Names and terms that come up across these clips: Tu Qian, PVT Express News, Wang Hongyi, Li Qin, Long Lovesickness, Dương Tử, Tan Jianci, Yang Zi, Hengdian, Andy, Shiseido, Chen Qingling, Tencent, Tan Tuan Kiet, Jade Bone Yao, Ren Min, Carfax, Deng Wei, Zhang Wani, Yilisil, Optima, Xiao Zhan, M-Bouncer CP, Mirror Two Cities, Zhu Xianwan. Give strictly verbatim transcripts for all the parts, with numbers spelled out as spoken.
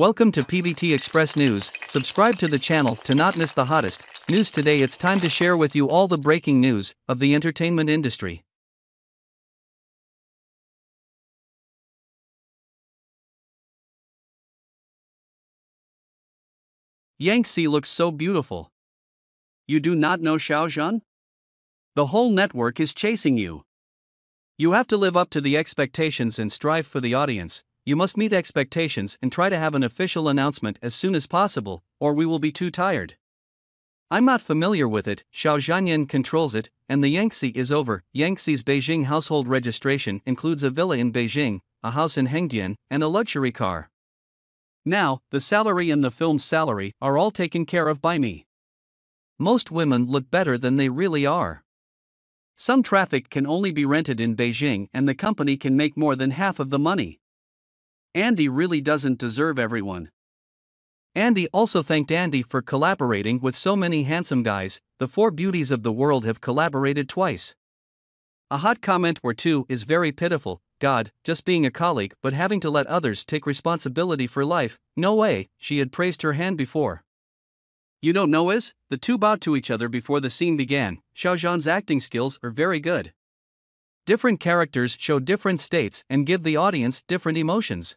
Welcome to P V T Express News. Subscribe to the channel to not miss the hottest news today. It's time to share with you all the breaking news of the entertainment industry. Yang Zi looks so beautiful. You do not know Xiao Zhan? The whole network is chasing you. You have to live up to the expectations and strive for the audience. You must meet expectations and try to have an official announcement as soon as possible, or we will be too tired. I'm not familiar with it. Xiao Zhanyan controls it, and the Yang Zi is over. Yang Zi's Beijing household registration includes a villa in Beijing, a house in Hengdian, and a luxury car. Now, the salary and the film's salary are all taken care of by me. Most women look better than they really are. Some traffic can only be rented in Beijing, and the company can make more than half of the money. Andy really doesn't deserve everyone. Andy also thanked Andy for collaborating with so many handsome guys. The four beauties of the world have collaborated twice. A hot comment or two is very pitiful. God, just being a colleague but having to let others take responsibility for life, no way. She had praised her hand before. You don't know is, the two bowed to each other before the scene began. Xiao Zhan's acting skills are very good. Different characters show different states and give the audience different emotions.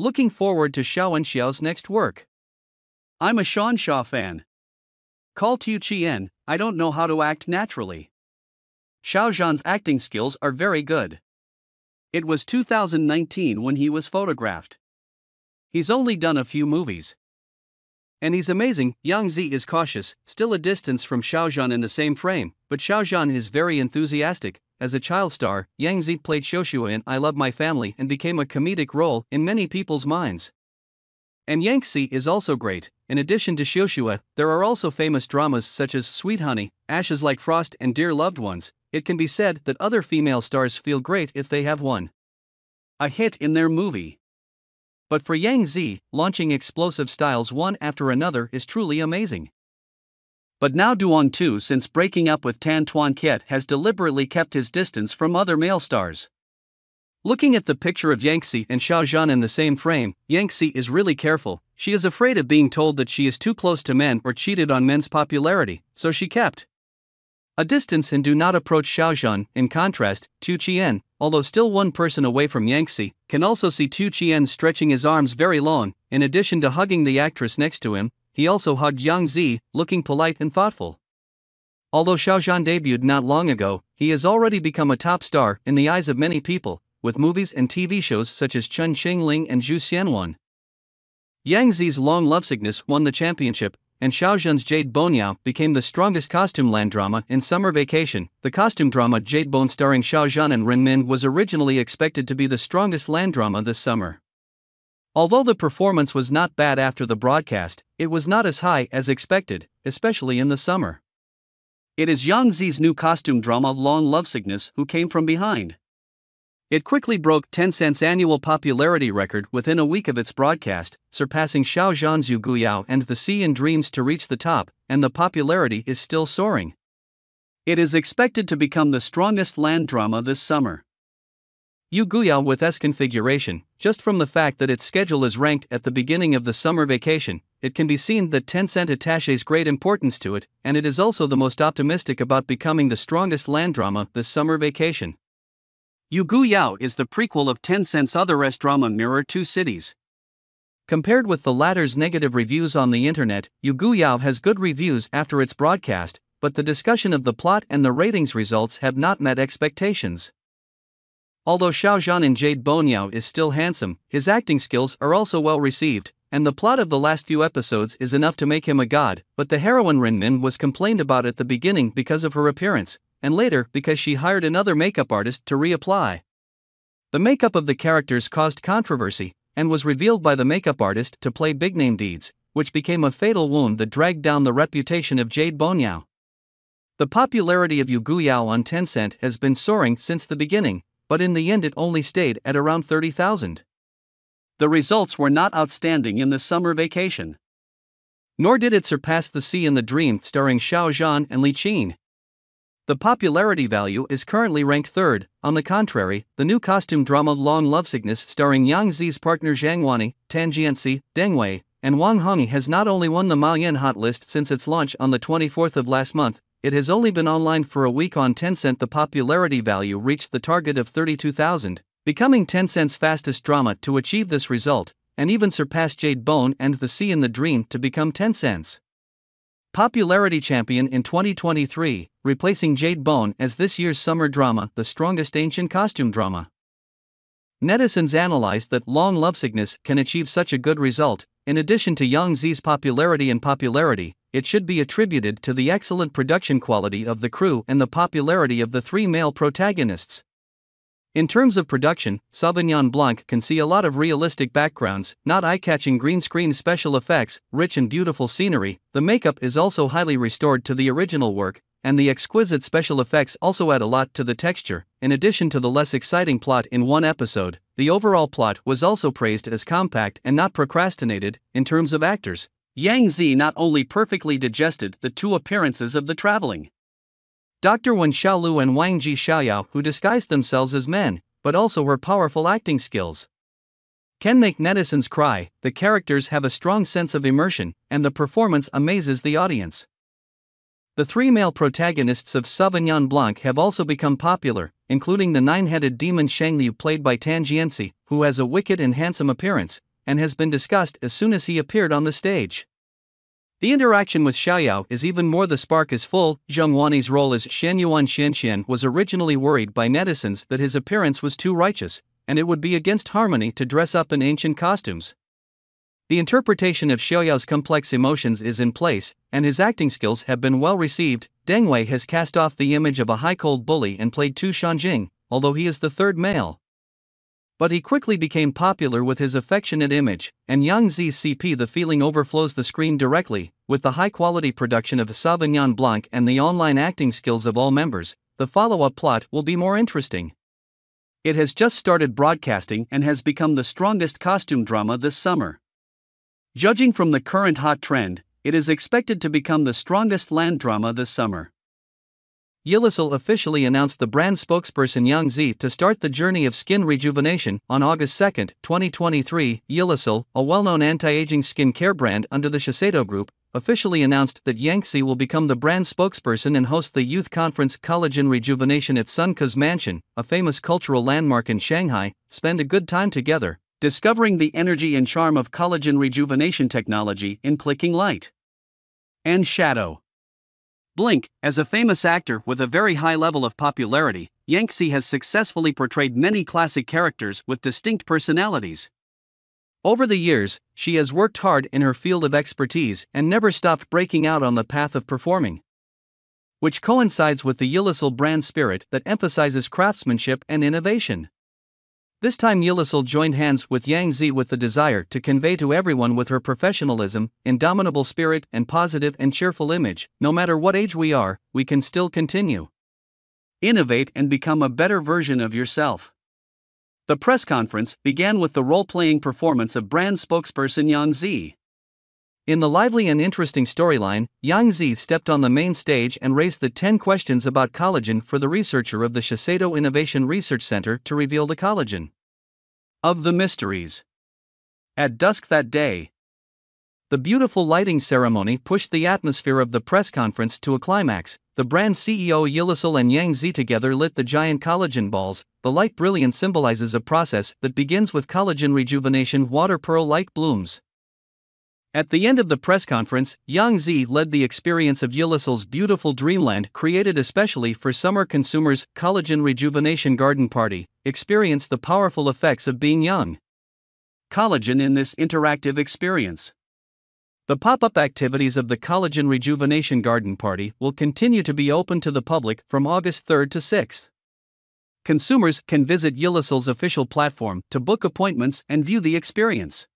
Looking forward to Xiao and Xiao's next work. I'm a Sean Shaw fan. Call Tu Qian, I don't know how to act naturally. Xiao Zhan's acting skills are very good. It was two thousand nineteen when he was photographed. He's only done a few movies. And he's amazing. Yang Zi is cautious, still a distance from Xiao Zhan in the same frame, but Xiao Zhan is very enthusiastic. As a child star, Yang Zi played Shoshua in I Love My Family and became a comedic role in many people's minds. And Yang Zi is also great. In addition to Shoshua, there are also famous dramas such as Sweet Honey, Ashes Like Frost and Dear Loved Ones. It can be said that other female stars feel great if they have one. A hit in their movie. But for Yang Zi, launching explosive styles one after another is truly amazing. But now Duong Tu, since breaking up with Tan Tuan Kiet, has deliberately kept his distance from other male stars. Looking at the picture of Yang Zi and Xiao Zhan in the same frame, Yang Zi is really careful. She is afraid of being told that she is too close to men or cheated on men's popularity, so she kept a distance and do not approach Xiao Zhan. In contrast, Tu Qian, although still one person away from Yang Zi, can also see Tu Qian stretching his arms very long. In addition to hugging the actress next to him, he also hugged Yang Zi, looking polite and thoughtful. Although Xiao Zhan debuted not long ago, he has already become a top star in the eyes of many people, with movies and T V shows such as Chen Qingling and Zhu Xianwan. Yang Zi's Long Lovesickness won the championship, and Xiao Zhan's Jade Bone Yao became the strongest costume land drama in summer vacation. The costume drama Jade Bone starring Xiao Zhan and Ren Min was originally expected to be the strongest land drama this summer. Although the performance was not bad after the broadcast, it was not as high as expected, especially in the summer. It is Yang Zi's new costume drama Long Lovesickness who came from behind. It quickly broke Tencent's annual popularity record within a week of its broadcast, surpassing Xiao Zhan's Yu Guyao and The Sea in Dreams to reach the top, and the popularity is still soaring. It is expected to become the strongest land drama this summer. Yu Guyao with S configuration. Just from the fact that its schedule is ranked at the beginning of the summer vacation, it can be seen that Tencent attaches great importance to it, and it is also the most optimistic about becoming the strongest land drama this summer vacation. Yu Guyao is the prequel of Tencent's other S drama Mirror Two Cities. Compared with the latter's negative reviews on the internet, Yu Guyao has good reviews after its broadcast, but the discussion of the plot and the ratings results have not met expectations. Although Xiao Zhan in Jade Bone Yao is still handsome, his acting skills are also well received, and the plot of the last few episodes is enough to make him a god, but the heroine Ren Min was complained about at the beginning because of her appearance, and later because she hired another makeup artist to reapply. The makeup of the characters caused controversy, and was revealed by the makeup artist to play big-name deeds, which became a fatal wound that dragged down the reputation of Jade Bone Yao. The popularity of Yu Guyao on Tencent has been soaring since the beginning, but in the end it only stayed at around thirty thousand. The results were not outstanding in the summer vacation. Nor did it surpass The Sea in the Dream starring Xiao Zhan and Li Qin. The popularity value is currently ranked third. On the contrary, the new costume drama Long Lovesickness starring Yang Zi's partner Zhang Wani, Tan Jianci, Deng Wei, and Wang Hongyi has not only won the Ma Yan hot list since its launch on the twenty-fourth of last month, it has only been online for a week on Tencent. The popularity value reached the target of thirty-two thousand, becoming Tencent's fastest drama to achieve this result, and even surpassed Jade Bone and The Sea in the Dream to become Tencent's popularity champion in twenty twenty-three, replacing Jade Bone as this year's summer drama, the strongest ancient costume drama. Netizens analyzed that Long Lovesickness can achieve such a good result. In addition to Yang Zi's popularity and popularity, it should be attributed to the excellent production quality of the crew and the popularity of the three male protagonists. In terms of production, Sauvignon Blanc can see a lot of realistic backgrounds, not eye-catching green-screen special effects, rich and beautiful scenery. The makeup is also highly restored to the original work, and the exquisite special effects also add a lot to the texture. In addition to the less exciting plot in one episode, the overall plot was also praised as compact and not procrastinated. In terms of actors, Yang Zi not only perfectly digested the two appearances of the traveling Doctor Wen Xiaolu and Wang Ji Xiaoyao, who disguised themselves as men, but also her powerful acting skills can make netizens cry. The characters have a strong sense of immersion, and the performance amazes the audience. The three male protagonists of Sauvignon Blanc have also become popular, including the nine-headed demon Shang Liu played by Tan Jianci, who has a wicked and handsome appearance, and has been discussed as soon as he appeared on the stage. The interaction with Xiaoyao is even more. The spark is full. Zhang Wani's role as Shenyuan Xianxian was originally worried by netizens that his appearance was too righteous, and it would be against harmony to dress up in ancient costumes. The interpretation of Xiaoyao's complex emotions is in place, and his acting skills have been well received. Deng Wei has cast off the image of a high-cold bully and played Tu Shanjing, although he is the third male. But he quickly became popular with his affectionate image, and Yang Zi's C P The Feeling overflows the screen directly. With the high-quality production of Sauvignon Blanc and the online acting skills of all members, the follow-up plot will be more interesting. It has just started broadcasting and has become the strongest costume drama this summer. Judging from the current hot trend, it is expected to become the strongest land drama this summer. Yilisil officially announced the brand spokesperson Yang Zi to start the journey of skin rejuvenation. On August second, twenty twenty-three, Yilisil, a well-known anti-aging skincare brand under the Shiseido Group, officially announced that Yang Zi will become the brand spokesperson and host the youth conference Collagen Rejuvenation at Sun Ke's Mansion, a famous cultural landmark in Shanghai. Spend a good time together, discovering the energy and charm of collagen rejuvenation technology in clicking light and shadow. Blink. As a famous actor with a very high level of popularity, Yang Zi has successfully portrayed many classic characters with distinct personalities. Over the years, she has worked hard in her field of expertise and never stopped breaking out on the path of performing, which coincides with the Yilisil brand spirit that emphasizes craftsmanship and innovation. This time Yilisil joined hands with Yang Zi with the desire to convey to everyone with her professionalism, indomitable spirit and positive and cheerful image, no matter what age we are, we can still continue. Innovate and become a better version of yourself. The press conference began with the role-playing performance of brand spokesperson Yang Zi. In the lively and interesting storyline, Yang Zi stepped on the main stage and raised the ten questions about collagen for the researcher of the Shiseido Innovation Research Center to reveal the collagen of the mysteries. At dusk that day, the beautiful lighting ceremony pushed the atmosphere of the press conference to a climax. The brand C E O Yilisil and Yang Zi together lit the giant collagen balls. The light brilliance symbolizes a process that begins with collagen rejuvenation water pearl-like blooms. At the end of the press conference, Yang Zi led the experience of Yilisil's beautiful dreamland created especially for summer consumers. Collagen Rejuvenation Garden Party. Experience the powerful effects of being young. Collagen in this interactive experience. The pop-up activities of the Collagen Rejuvenation Garden Party will continue to be open to the public from August third to sixth. Consumers can visit Yilisil's official platform to book appointments and view the experience.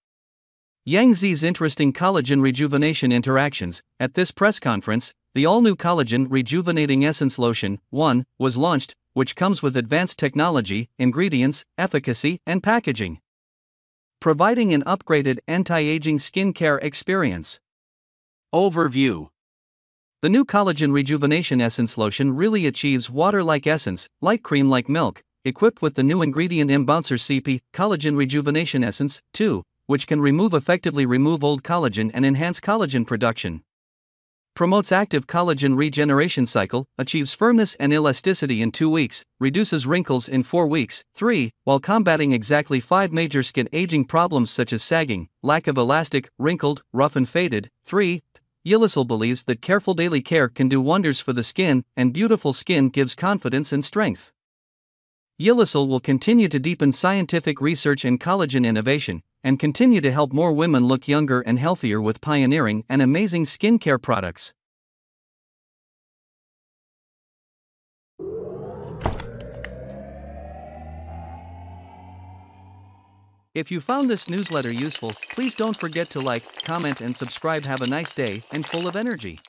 Yang Zi's interesting collagen rejuvenation interactions. At this press conference, the all-new collagen rejuvenating essence lotion one was launched, which comes with advanced technology, ingredients, efficacy, and packaging, providing an upgraded anti-aging skincare experience. Overview. The new collagen rejuvenation essence lotion really achieves water-like essence, like cream-like milk, equipped with the new ingredient M-Bouncer C P, collagen rejuvenation essence, two, which can remove effectively remove old collagen and enhance collagen production. Promotes active collagen regeneration cycle, achieves firmness and elasticity in two weeks, reduces wrinkles in four weeks, three, while combating exactly five major skin aging problems such as sagging, lack of elastic, wrinkled, rough and faded, three. Yilisil believes that careful daily care can do wonders for the skin, and beautiful skin gives confidence and strength. Yilisil will continue to deepen scientific research and collagen innovation, and continue to help more women look younger and healthier with pioneering and amazing skincare products. If you found this newsletter useful, please don't forget to like, comment and subscribe. Have a nice day and full of energy.